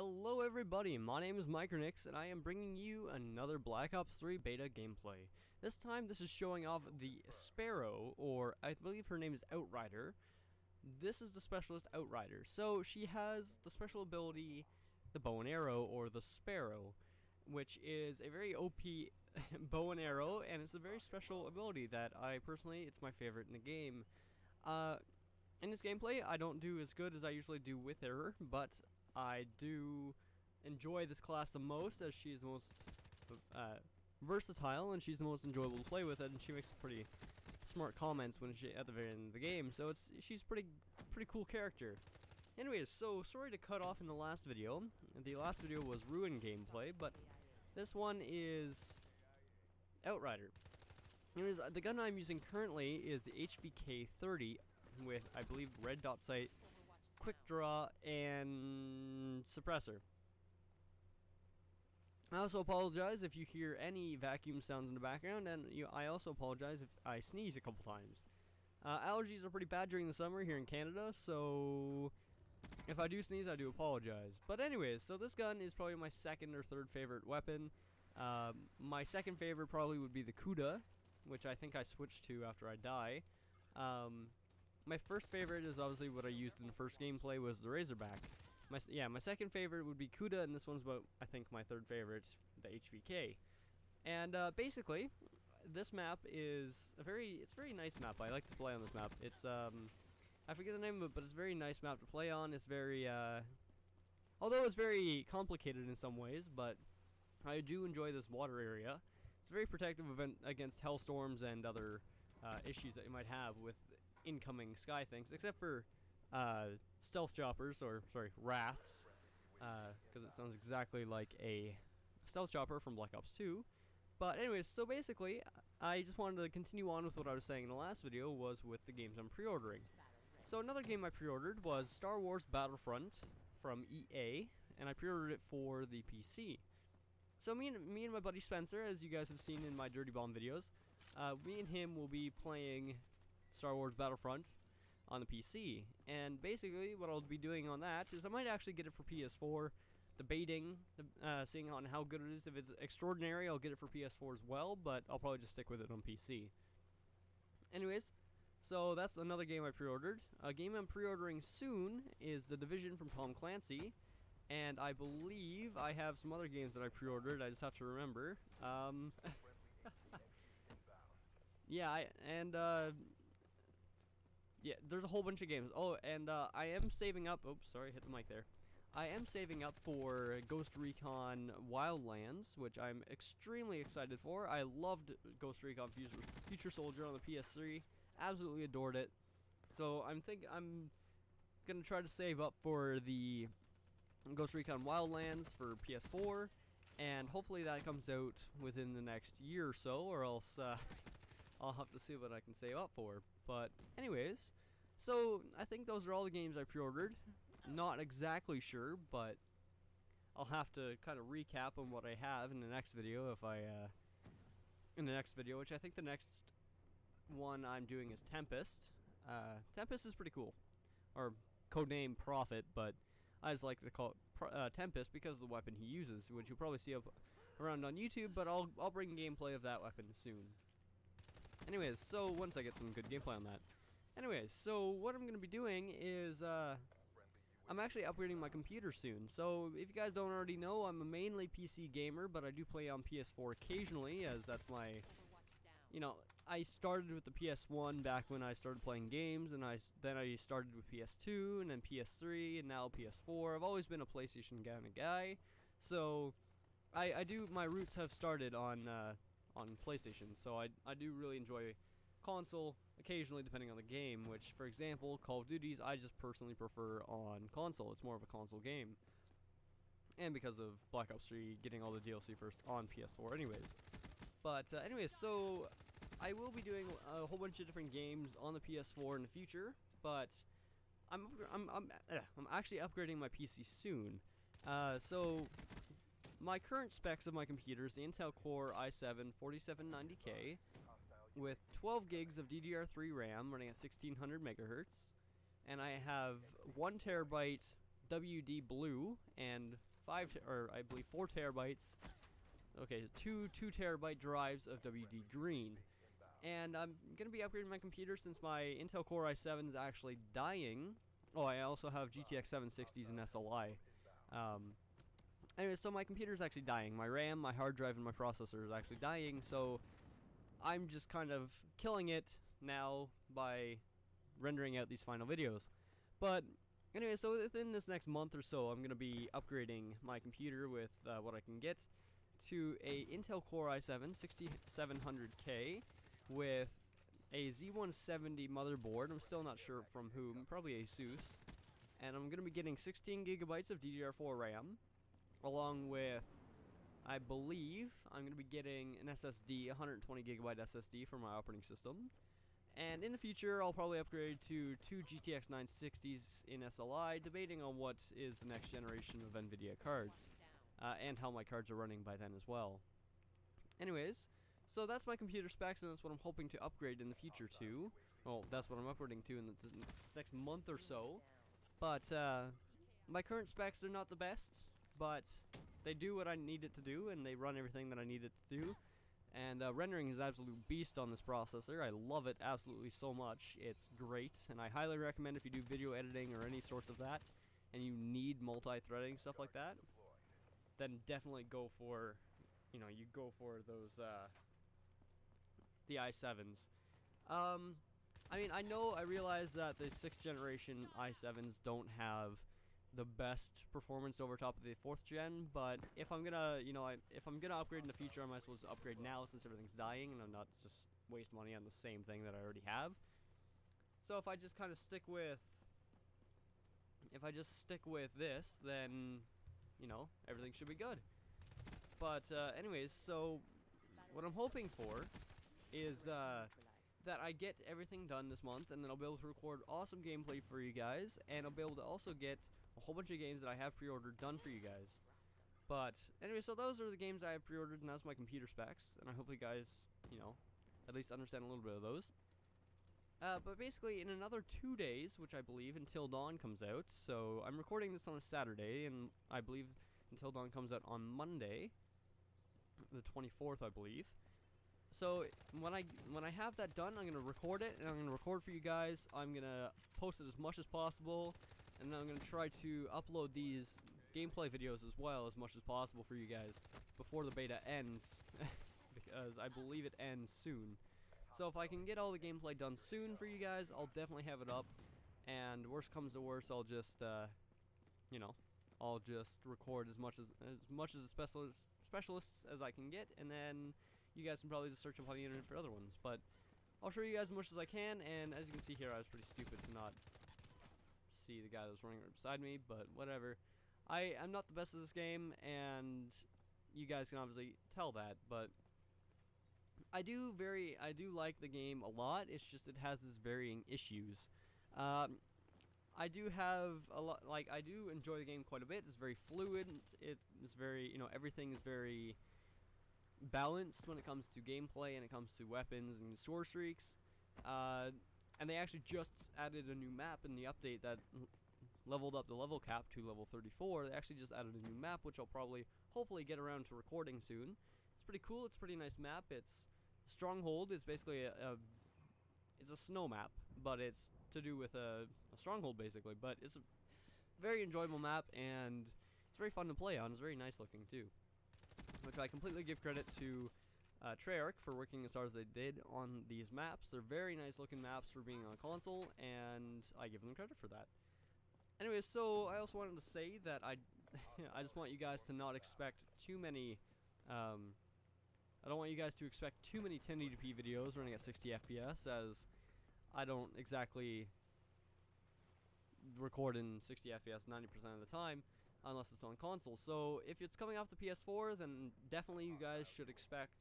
Hello everybody, my name is Micronix and I am bringing you another Black Ops 3 beta gameplay. This time this is showing off the Sparrow, or I believe her name is Outrider. This is the specialist Outrider. So she has the special ability, the bow and arrow, or the Sparrow, which is a very OP bow and arrow, and it's a very special ability that I personally, it's my favorite in the game. In this gameplay I don't do as good as I usually do with her, but I do enjoy this class the most, as she's the most versatile and she's the most enjoyable to play with, and she makes pretty smart comments when she at the very end of the game. So she's pretty cool character. Anyways, so sorry to cut off in the last video. The last video was Ruin gameplay, but this one is Outrider. Anyways, the gun I'm using currently is the HVK 30 with, I believe, red dot sight, quick draw, and suppressor. I also apologize if you hear any vacuum sounds in the background, and I also apologize if I sneeze a couple times. Allergies are pretty bad during the summer here in Canada, so if I do sneeze, I do apologize. But anyways, so this gun is probably my second or third favorite weapon. My second favorite probably would be the Kuda, which I think I switched to after I die. My first favorite is obviously what I used in the first gameplay, was the Razorback. My second favorite would be Kuda, and this one's about, I think, my third favorite, the HVK. And basically, this map is it's a very nice map. I like to play on this map. It's I forget the name of it, but it's a very nice map to play on. It's very although it's very complicated in some ways, but I do enjoy this water area. It's very protective against hailstorms and other issues that you might have with incoming sky things, except for stealth choppers, or sorry, wraths, because it sounds exactly like a stealth chopper from Black Ops 2. But anyways, so basically I just wanted to continue on with what I was saying in the last video, was with the games I'm pre-ordering. So another game I pre-ordered was Star Wars Battlefront from EA, and I pre-ordered it for the PC. So me and my buddy Spencer, as you guys have seen in my Dirty Bomb videos, me and him will be playing Star Wars Battlefront on the PC, and basically what I'll be doing on that is I might actually get it for PS4, debating, seeing on how good it is. If it's extraordinary, I'll get it for PS4 as well, but I'll probably just stick with it on PC. Anyways, so that's another game I pre-ordered. A game I'm pre-ordering soon is The Division from Tom Clancy, and I believe I have some other games that I pre-ordered, I just have to remember. Yeah, yeah, there's a whole bunch of games. Oh, and I am saving up. Oops, sorry, hit the mic there. I am saving up for Ghost Recon Wildlands, which I'm extremely excited for. I loved Ghost Recon Future Soldier on the PS3. Absolutely adored it. So I'm gonna try to save up for the Ghost Recon Wildlands for PS4, and hopefully that comes out within the next year or so, or else I'll have to see what I can save up for. But anyways, so I think those are all the games I pre-ordered. Not exactly sure, but I'll have to kind of recap on what I have in the next video, if I in the next video, which I think the next one I'm doing is Tempest. Tempest is pretty cool, or codename Prophet, but I just like to call it Tempest because of the weapon he uses, which you'll probably see up around on YouTube. But I'll bring gameplay of that weapon soon. Anyways, so once I get some good gameplay on that. Anyways, so what I'm going to be doing is, I'm actually upgrading my computer soon. So if you guys don't already know, I'm a mainly PC gamer, but I do play on PS4 occasionally, as that's my, I started with the PS1 back when I started playing games, and then I started with PS2, and then PS3, and now PS4. I've always been a PlayStation kind of guy, so my roots have started on PlayStation, so I do really enjoy console occasionally, depending on the game, which, for example, Call of Duty's I just personally prefer on console. It's more of a console game, and because of Black Ops 3 getting all the DLC first on PS4 anyways. But anyways, so I will be doing a whole bunch of different games on the PS4 in the future, but I'm actually upgrading my PC soon. So my current specs of my computer is the Intel Core i7 4790K with 12 gigs of DDR3 RAM running at 1600 megahertz, and I have 1 terabyte WD Blue and 4 terabytes. Okay, two terabyte drives of WD Green. And I'm gonna be upgrading my computer since my Intel Core i7 is actually dying. Oh, I also have GTX 760s and SLI. Anyway, so my computer's actually dying. My RAM, my hard drive, and my processor is actually dying, so I'm just kind of killing it now by rendering out these final videos. But anyway, so within this next month or so, I'm going to be upgrading my computer with what I can get to a Intel Core i7 6700K with a Z170 motherboard. I'm still not sure from whom, probably Asus. And I'm going to be getting 16 gigabytes of DDR4 RAM, along with, I believe, I'm going to be getting an SSD, 120 gigabyte SSD for my operating system. And in the future, I'll probably upgrade to two GTX 960s in SLI, debating on what is the next generation of NVIDIA cards, and how my cards are running by then as well. Anyways, so that's my computer specs, and that's what I'm hoping to upgrade in the future to. Well, that's what I'm upgrading to in the next month or so. But my current specs, they're not the best, but they do what I need it to do, and they run everything that I need it to do. And rendering is an absolute beast on this processor. I love it absolutely so much. It's great, and I highly recommend if you do video editing or any sorts of that, and you need multi-threading, stuff like that, then definitely go for, you know, you go for those, the i7s. I mean, I realize that the 6th generation i7s don't have the best performance over top of the 4th gen, but if I'm gonna, you know, if I'm gonna upgrade in the future, I might as well just upgrade now since everything's dying and I'm not just waste money on the same thing that I already have. So if I just kind of stick with, this, then, you know, everything should be good. But anyways, so what I'm hoping for is that I get everything done this month, and then I'll be able to record awesome gameplay for you guys, and I'll be able to also get a whole bunch of games that I have pre-ordered done for you guys. But anyway, so those are the games I have pre-ordered, and that's my computer specs, and I hope you guys, you know, at least understand a little bit of those. But basically, in another 2 days, which I believe Until Dawn comes out, so I'm recording this on a Saturday, and I believe Until Dawn comes out on Monday, the 24th, I believe. So when I have that done, I'm gonna record it, and I'm gonna record for you guys. I'm gonna post it as much as possible, and then I'm gonna try to upload these gameplay videos as well as much as possible for you guys before the beta ends, because I believe it ends soon. So if I can get all the gameplay done soon for you guys, I'll definitely have it up. And worst comes to worst, I'll just you know, I'll just record as much as specialists as I can get, and then you guys can probably just search up on the internet for other ones. But I'll show you guys as much as I can, and as you can see here, I was pretty stupid to not see the guy that was running right beside me, but whatever. I'm not the best at this game, and you guys can obviously tell that, but I do like the game a lot. It's just it has this varying issues. I do have a lot, like, I do enjoy the game quite a bit. It's very fluid, it's very, you know, everything is very balanced when it comes to gameplay and it comes to weapons and score streaks. And they actually just added a new map in the update that leveled up the level cap to level 34. They actually just added a new map, which I'll probably, hopefully, get around to recording soon. It's pretty cool, it's a pretty nice map. It's Stronghold, it's basically it's a snow map, but it's to do with a stronghold, basically. But it's a very enjoyable map, and it's very fun to play on. It's very nice looking, too, which I completely give credit to Treyarch for working as hard as they did on these maps. They're very nice looking maps for being on console, and I give them credit for that. Anyways, so I also wanted to say that I just want you guys to not expect too many, I don't want you guys to expect too many 1080p videos running at 60 FPS, as I don't exactly record in 60 FPS 90% of the time, unless it's on console. So if it's coming off the PS4, then definitely you guys should expect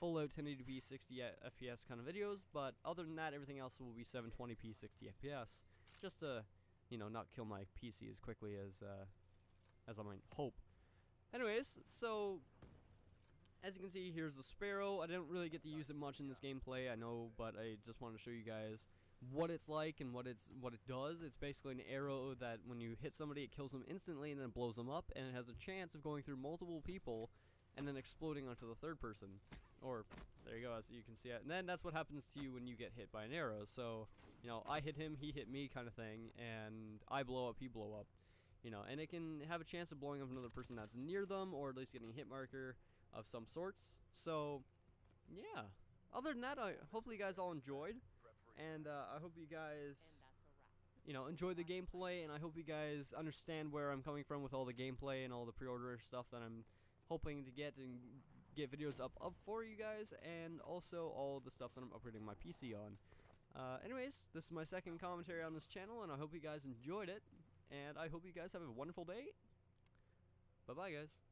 full out 1080p 60 FPS kind of videos, but other than that, everything else will be 720p 60 FPS, just to, you know, not kill my PC as quickly as I might hope. Anyways, so as you can see, here's the Sparrow. I didn't really get to use it much in this gameplay, I know, but I just wanted to show you guys what it's like and what it does. It's basically an arrow that when you hit somebody, it kills them instantly and then blows them up, and it has a chance of going through multiple people and then exploding onto the third person. Or, there you go, as you can see it. And then that's what happens to you when you get hit by an arrow. So, you know, I hit him, he hit me kind of thing, and I blow up, he blow up. You know, and it can have a chance of blowing up another person that's near them, or at least getting a hit marker of some sorts. So, yeah. Other than that, hopefully you guys all enjoyed. And I hope you guys, you know, enjoy the gameplay, and I hope you guys understand where I'm coming from with all the gameplay and all the pre-order stuff that I'm hoping to get and get videos up for you guys, and also all the stuff that I'm upgrading my PC on. Anyways, this is my second commentary on this channel, and I hope you guys enjoyed it, and I hope you guys have a wonderful day. Bye-bye, guys.